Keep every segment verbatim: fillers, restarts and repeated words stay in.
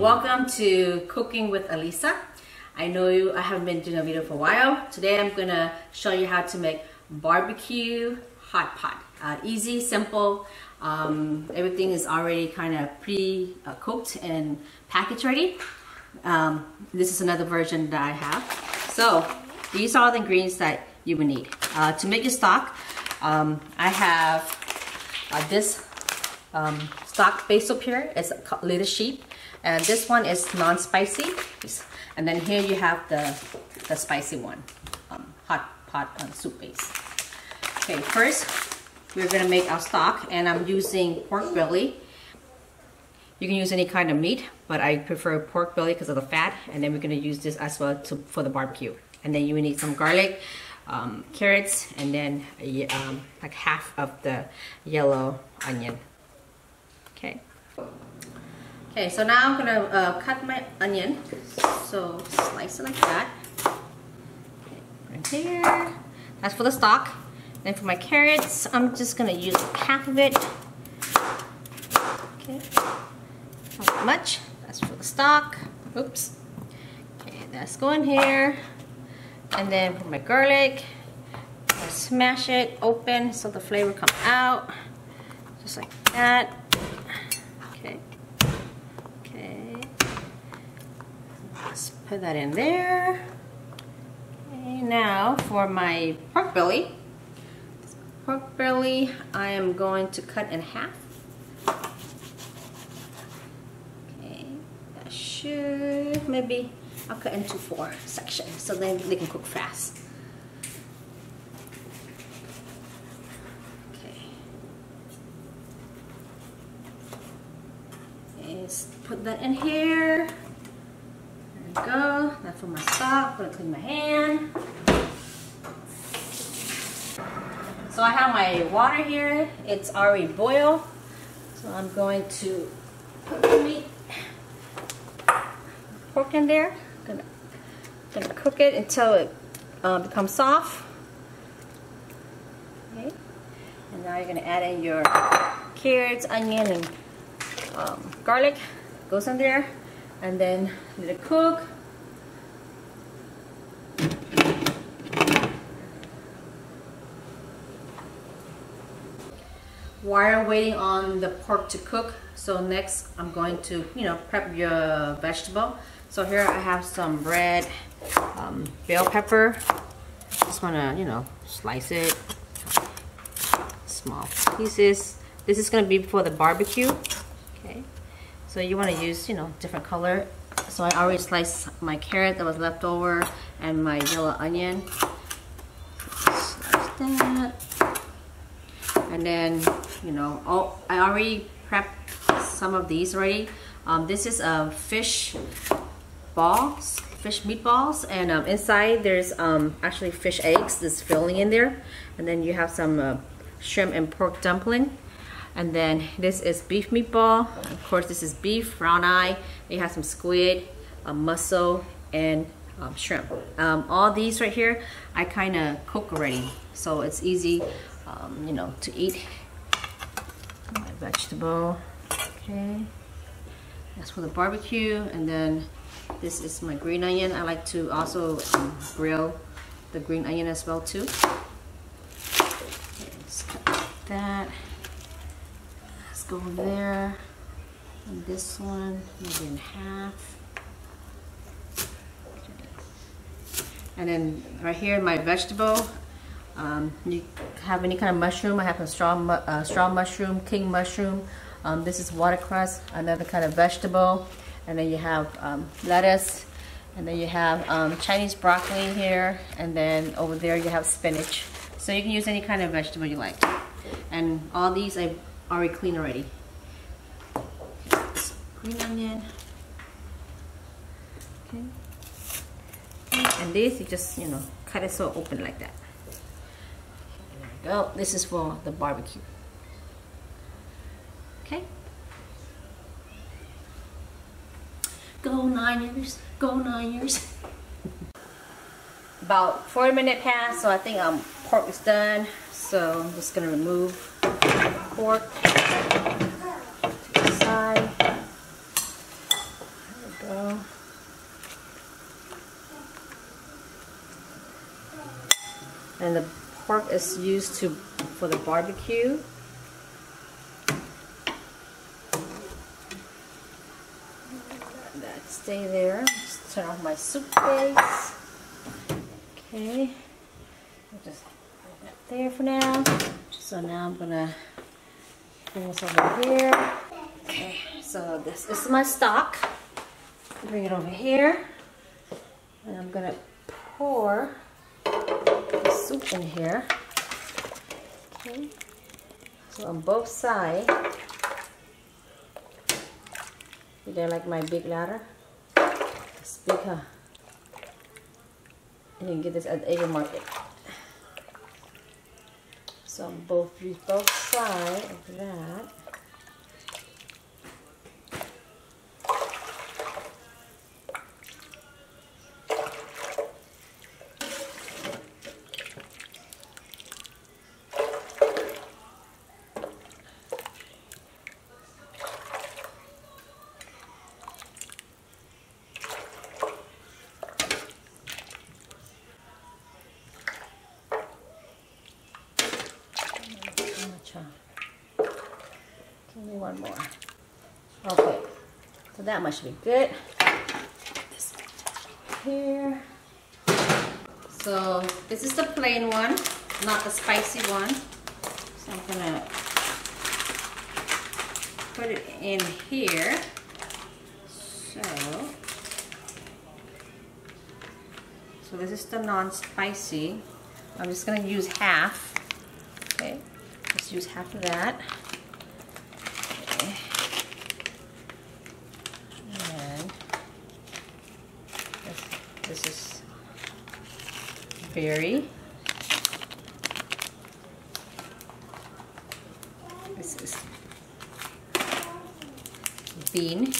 welcome to Cooking with Elissa. I know you, I haven't been doing a video for a while. Today I'm gonna show you how to make barbecue hot pot. Uh, easy, simple, um, everything is already kind of pre-cooked and packaged ready. Um, this is another version that I have. So these are all the ingredients that you would need. Uh, to make your stock, um, I have uh, this um, stock base soup here. It's called Little Sheep. And this one is non-spicy. And then here you have the, the spicy one, um, hot pot um, soup base. Okay, first we're gonna make our stock, and I'm using pork belly. You can use any kind of meat, but I prefer pork belly because of the fat. And then we're gonna use this as well to, for the barbecue. And then you will need some garlic, um, carrots, and then um, like half of the yellow onion. Okay. Okay, so now I'm gonna uh, cut my onion. So slice it like that. Okay, right here. That's for the stock. Then for my carrots, I'm just gonna use half of it. Okay, not much. That's for the stock. Oops. Okay, that's going here. And then for my garlic, I'm gonna smash it open so the flavor comes out. Just like that. Let's put that in there. Okay, now for my pork belly. This pork belly, I am going to cut in half. Okay, that should, maybe I'll cut into four sections so then they can cook fast. Okay, let's put that in here. Go. That's for my stock. I'm gonna clean my hand. So I have my water here. It's already boiled. So I'm going to put the meat, pork in there. I'm gonna, gonna cook it until it uh, becomes soft. Okay. And now you're gonna add in your carrots, onion, and um, garlic. Goes in there. And then let it cook. While waiting on the pork to cook, so next I'm going to, you know, prep your vegetable. So here I have some red um, bell pepper. Just wanna, you know, slice it small pieces. This is gonna be for the barbecue. Okay. So you want to use, you know, different color. So I already sliced my carrot that was left over and my yellow onion. Slice that. And then, you know, all, I already prepped some of these already. Um, this is a uh, fish balls, fish meatballs, and um, inside there's um, actually fish eggs. This filling in there, and then you have some uh, shrimp and pork dumpling. And then this is beef meatball. Of course, this is beef, brown eye. They have some squid, um, mussel, and um, shrimp. Um, all these right here, I kind of cook already, so it's easy, um, you know, to eat. My vegetable. Okay, that's for the barbecue. And then this is my green onion. I like to also um, grill the green onion as well too. Okay, let's cut that. Go there, and this one maybe in half. Okay. And then right here, my vegetable. Um, you have any kind of mushroom? I have a straw mu uh, straw mushroom, king mushroom. Um, this is watercress, another kind of vegetable. And then you have um, lettuce, and then you have um, Chinese broccoli here, and then over there you have spinach. So you can use any kind of vegetable you like. And all these I already clean already. Green onion. Okay. And this, you just, you know, cut it so open like that. There we go. This is for the barbecue. Okay. Go Niners. Go Niners. About forty minutes passed, so I think um pork is done. So I'm just gonna remove pork to the side. stock is used to for the barbecue. That stay there. Just turn off my soup base. Okay, I'll just put that there for now. So now I'm gonna bring this over here. Okay, so this is my stock. Bring it over here, and I'm gonna pour the soup in here. Okay, so on both sides. You don't like my big ladder? It's big, huh? You can get this at the Asian market. So on both both sides of that. Only one more. Okay, so that much should be good. Put this here. So this is the plain one, not the spicy one. So I'm gonna put it in here. So, so this is the non-spicy. I'm just gonna use half. Okay, just use half of that. This is berry. This is bean,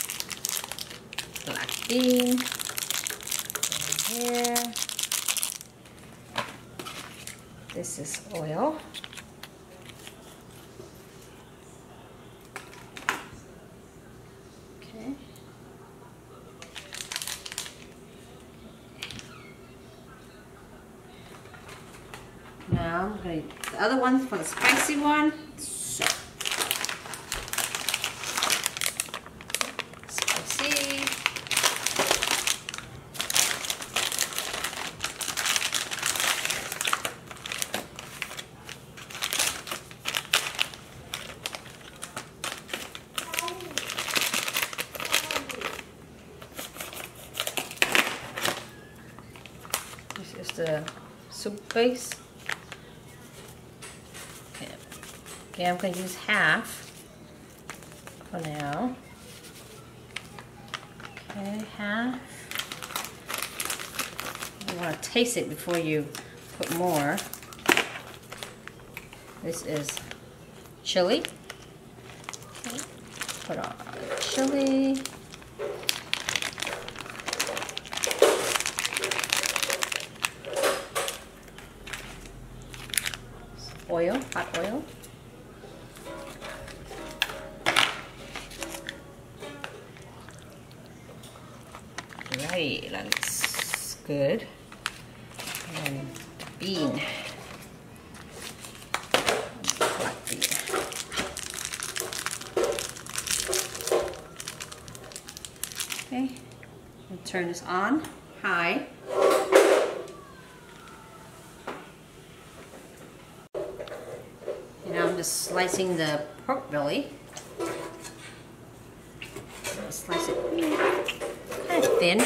black bean. Here. This is oil. Now, I'm going to the other one for the spicy one. So, spicy. This is the soup base. Okay, I'm going to use half for now. Okay, half. You want to taste it before you put more. This is chili. Okay, put on chili. Oil, hot oil. Right, that looks good. And bean. Black bean. Okay, I'll turn this on high. And now I'm just slicing the pork belly. I'll slice it. Thin,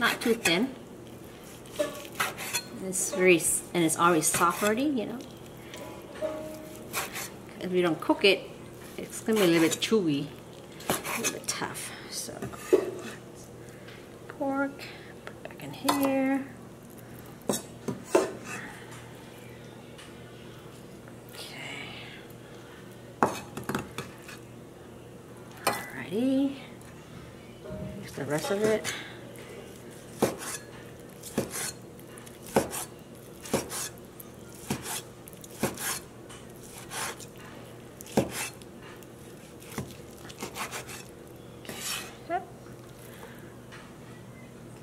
not too thin. It's very, and it's already soft already, you know. If you don't cook it, it's gonna be a little bit chewy, a little bit tough. So, pork, put it back in here. Okay. Alrighty. The rest of it.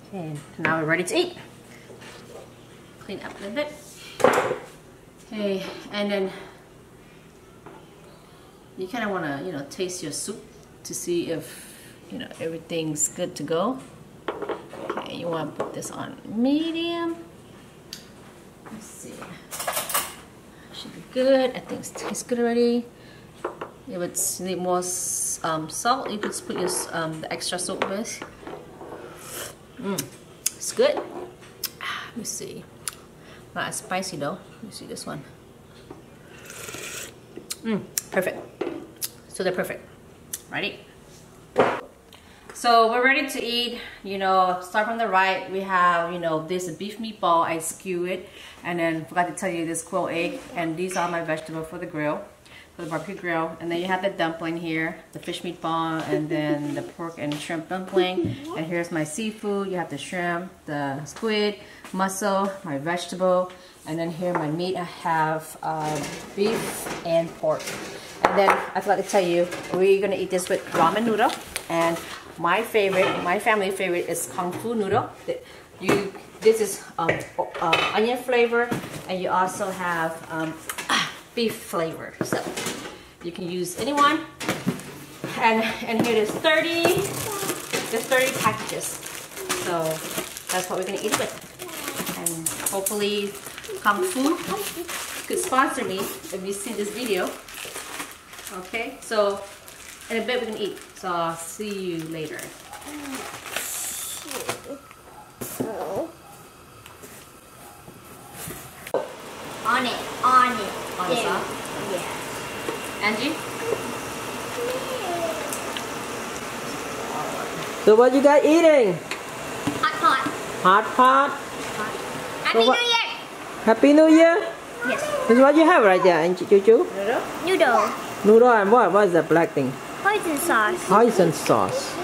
Okay, now we're ready to eat. Clean up a little bit. Okay, and then you kind of want to, you know, taste your soup to see if, you know, everything's good to go. Okay, you want to put this on medium. Let's see. Should be good. I think it tastes good already. If it's need more um, salt, you could put your, um, the extra salt with. Mm, it's good. Let me see. Not as spicy though. Let me see this one. Mm, perfect. So they're perfect. Ready? So we're ready to eat. You know, start from the right. We have, you know, this beef meatball. I skew it, and then forgot to tell you this quail egg. And these are my vegetables for the grill, for the barbecue grill. And then you have the dumpling here, the fish meatball, and then the pork and shrimp dumpling. And here's my seafood. You have the shrimp, the squid, mussel, my vegetable, and then here my meat. I have uh, beef and pork. And then I forgot to tell you, we're gonna eat this with ramen noodle. And my favorite, my family favorite, is Kung Fu noodle. You, this is um, uh, onion flavor, and you also have um, beef flavor. So you can use anyone. And and here there's thirty, there's thirty packages. So that's what we're gonna eat with. And hopefully Kung Fu could sponsor me if you see this video. Okay, so in a bit we can eat. So I'll see you later. On it, on it. On the sauce? Yeah. Angie? So what you got eating? Hot pot. Hot pot? Hot. Happy so New Year! Happy New Year? Yes. This is what you have right there, Angie Juju? Noodle. Noodle. Noodle and what? What is that black thing? Hoisin sauce. Hoisin sauce.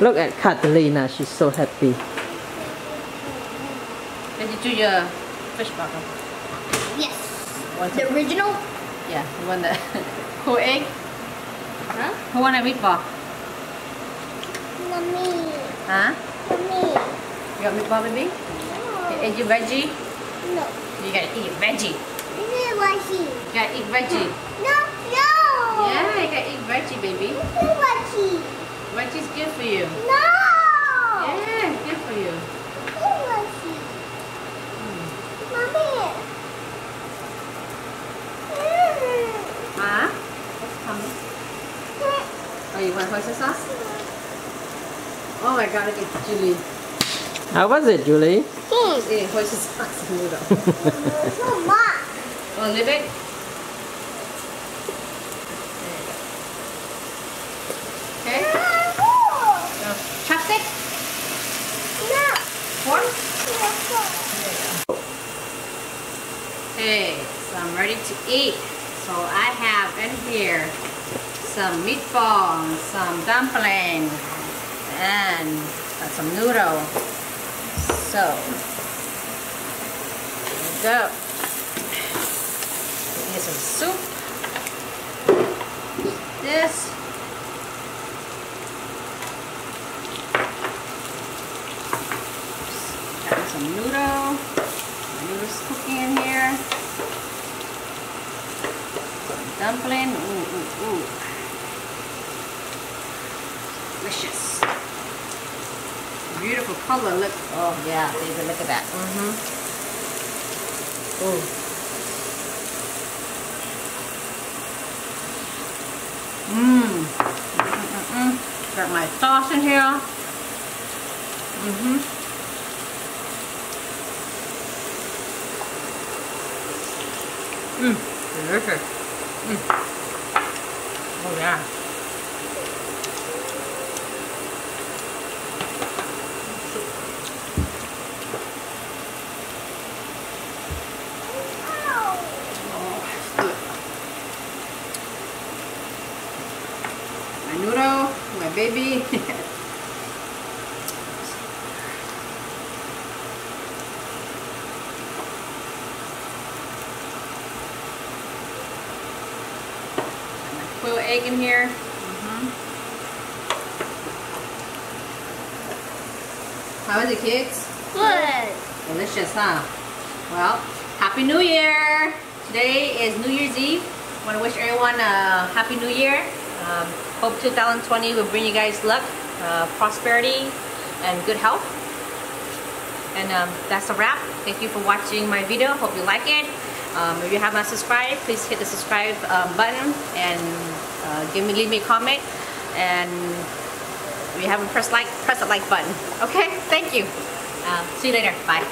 Look at Catalina, she's so happy. Did you do your fish burger? Yes. What's the it? Original? Yeah, the one that. Cool egg? Huh? Who want a meatball? Mommy. Huh? Mommy. You got meatball with me? No. Is you veggie? No. You gotta eat veggie. This is veggie. You gotta eat veggie. No, no. Yeah, you gotta eat veggie, baby. This is veggie. Veggie's good for you. No. Yeah, it's good for you. This is veggie. Mm. Mommy. Mm. Huh? What's coming? Oh, you want hoisin sauce? Oh my God, look at Julie. How was it, Julie? Good. Mm. Eating hoisin sauce and noodle. Want to live it? Okay. No. Chopstick? No. Fork? No. Okay, so I'm ready to eat. So I have in here some meatballs, some dumpling, and some noodle. So there we go. Here's some soup. This. Got some noodle. Noodle's cooking in here. Some dumpling. Ooh, ooh, ooh. Delicious. Beautiful color. Look. Oh yeah, baby, look at that. Mm-hmm. Oh. Mmm. Mm-mm-mm. Got my sauce in here. Mm-hmm. Mmm. Delicious. Mmm. Oh yeah. Noodle, my baby. My quail egg in here. Mm-hmm. How are the kids? Good. Delicious, huh? Well. Happy New Year! Today is New Year's Eve. I want to wish everyone a Happy New Year. Um, hope two thousand twenty will bring you guys luck, uh, prosperity, and good health. And um, that's a wrap. Thank you for watching my video. Hope you like it. Um, if you have not subscribed, please hit the subscribe um, button and uh, give me, leave me a comment. And if you haven't pressed like, press the like button. Okay, thank you. Uh, see you later. Bye.